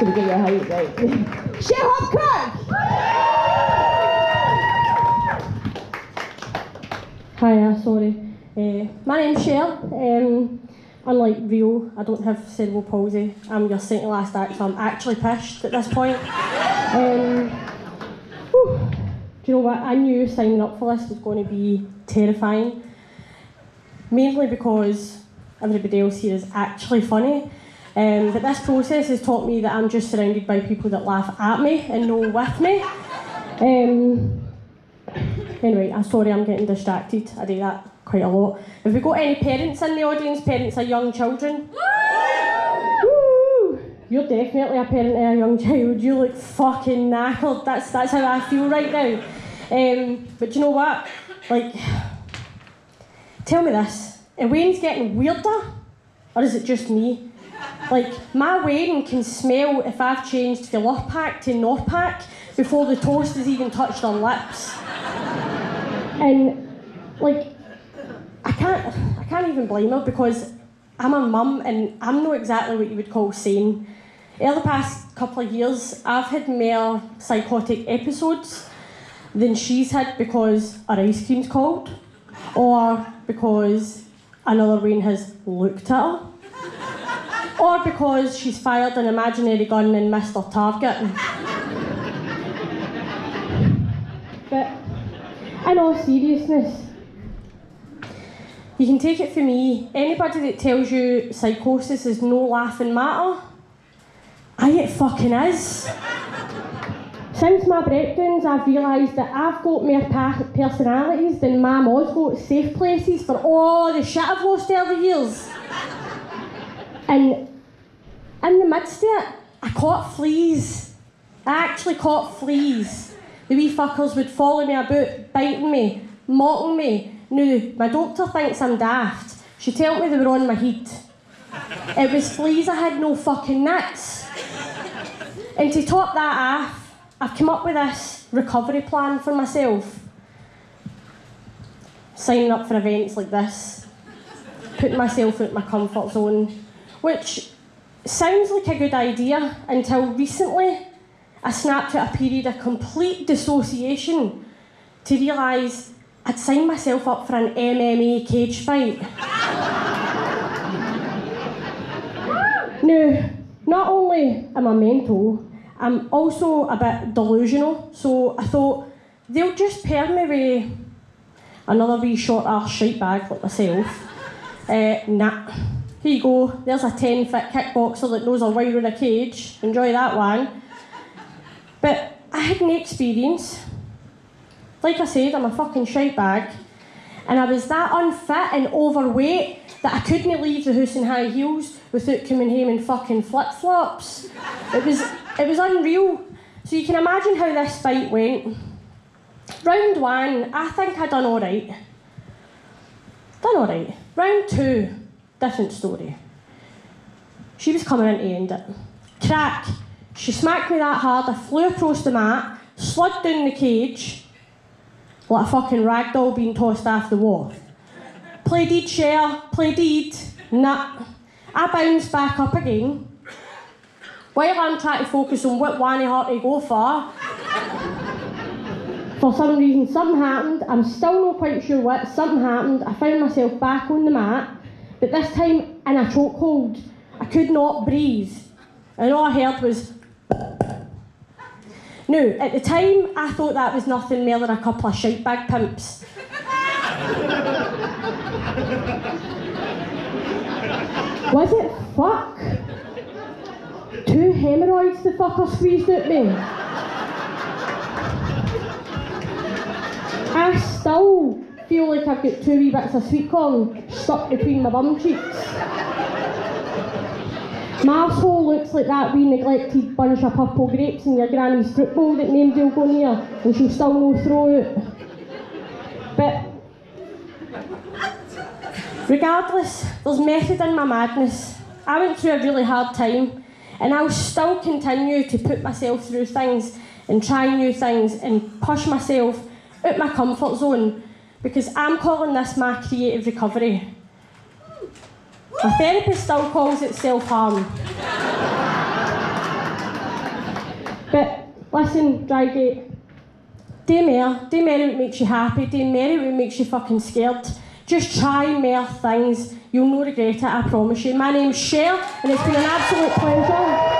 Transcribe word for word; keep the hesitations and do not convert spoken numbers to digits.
gonna get your height right. Sher Hopkirk! Hiya, sorry. Uh, my name's Sher. Um, unlike Rio, I don't have cerebral palsy. I'm your second last act, so I'm actually pissed at this point. Um, do you know what? I knew signing up for this was going to be terrifying. Mainly because everybody else here is actually funny. Um, but this process has taught me that I'm just surrounded by people that laugh at me and no with me. Um, anyway, I'm sorry I'm getting distracted. I do that quite a lot. Have we got any parents in the audience? Parents of young children? Woo! You're definitely a parent of a young child. You look fucking knackered. That's, that's how I feel right now. Um, but you know what? Like, tell me this. Are Wayne's getting weirder? Or is it just me? Like, my Wayne can smell if I've changed the Loft Pack to North Pack before the toast has even touched her lips. And, like, I can't, I can't even blame her because I'm a mum and I'm not exactly what you would call sane. Over the past couple of years, I've had more psychotic episodes than she's had because her ice cream's cold or because another Wayne has looked at her. Or because she's fired an imaginary gun and missed her target. But in all seriousness, you can take it from me, anybody that tells you psychosis is no laughing matter, aye, it fucking is. Since my breakdowns, I've realised that I've got more pa personalities than my mom's got safe places for all the shit I've lost over the years. And in the midst of it, I caught fleas. I actually caught fleas. The wee fuckers would follow me about, biting me, mocking me. Now, my doctor thinks I'm daft. She told me they were on my head. It was fleas I had no fucking nuts. And to top that off, I've come up with this recovery plan for myself. Signing up for events like this. Putting myself out my comfort zone. Which sounds like a good idea until recently I snapped at a period of complete dissociation to realise I'd signed myself up for an M M A cage fight. Now, not only am I mental, I'm also a bit delusional, so I thought they'll just pair me with another wee short arse shite bag like myself. Uh, nah. Here you go, there's a ten foot kickboxer that knows a wire in a cage. Enjoy that one. But I had an experience. Like I said, I'm a fucking shite bag. And I was that unfit and overweight that I couldn't leave the house in high heels without coming home in fucking flip-flops. It was, it was unreal. So you can imagine how this fight went. Round one, I think I done all right. Done all right. Round two. Different story. She was coming in to end it. Crack! She smacked me that hard, I flew across the mat, slid down the cage like a fucking ragdoll being tossed off the wharf. Play deed, Sher, play deed. Nah. I bounced back up again. While I'm trying to focus on what one hurt to go for, for some reason something happened, I'm still not quite sure what, something happened, I found myself back on the mat. But this time, in a chokehold, I could not breathe. And all I heard was... Now, at the time, I thought that was nothing more than a couple of shite bag pimps. Was it fuck? Two hemorrhoids the fucker squeezed at me. I still... I feel like I've got two wee bits of sweet corn stuck between my bum cheeks. My arsehole looks like that wee neglected bunch of purple grapes in your granny's fruit bowl that named you'll go near and she'll still no throw it. But regardless, there's method in my madness. I went through a really hard time and I'll still continue to put myself through things and try new things and push myself out my comfort zone. Because I'm calling this my creative recovery. My therapist still calls it self-harm. But listen, Drygate, do more. Do more what makes you happy. Do more what makes you fucking scared. Just try more things. You'll no regret it, I promise you. My name's Sher, and it's been an absolute pleasure.